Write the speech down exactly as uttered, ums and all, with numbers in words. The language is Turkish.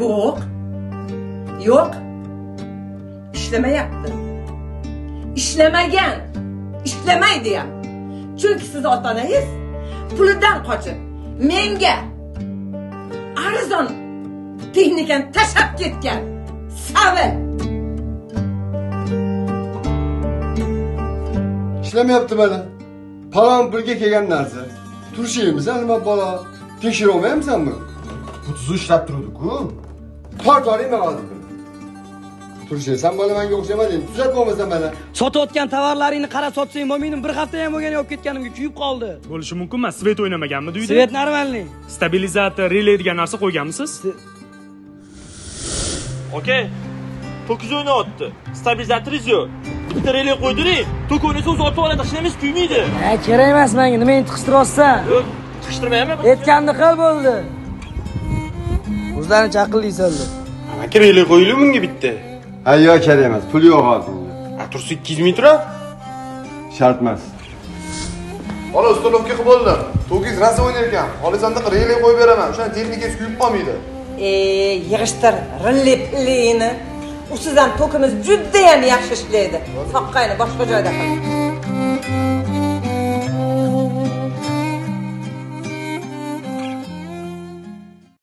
Yok. Yok. İşleme yaptı. İşlemegen. İşlemeyi diye. Çünkü siz otanayız. Puldan kaçın. Menge. Arzon. Tehniken taşap ketken. Savun. İşleme yaptı bana. Paran bölge kegen nerede? Turşiyemiz elma bala. Teşhir olmaya mı sen mi? Kutuzu işlep durduk hu. Partarıyım ben aldım. Turşiye sen bana ben yok demedim. Düzeltme olmasan bana. Sotu otken tavarlarını kara sotsayım. Eminim bir haftaya mı gene yok etkenimki kuyup kaldı. Oluşu mümkün mü? Svet oynamagan mı? Svet normalni. Stabilizatör, relay degan narsa koygan mısınız? Okey. Tokuzu oyna attı. Stabilizatörüz yok. Bitta relay koyduruy. Tok oynasa o'zi ortib oladi, hech nima tuymaydi. Ha, kerak emas menga, nima endi tiqistirolsa. Yo'q, tiqishtirmayman. Aytganni qil bo'ldi. O'zlaring chaqillisanlar. Amaki relay qo'yilib bunga bitta. Ha, yo'q, kerak emas. Pul yo'q hozirda. A tursa ikki yuz ming turadi. Shart emas. Mana ustolovka qilib bo'ldi. To'kiz rasa o'ynar ekan. Xolisanda relay qo'yib beraman. O'sha texnikasi kuyib qolmaydi. E, yig'ishtir relay pilini. Usizdan tokimiz juda ham yaxshi ishlaydi. Soqqayni boshqa joyda qilamiz.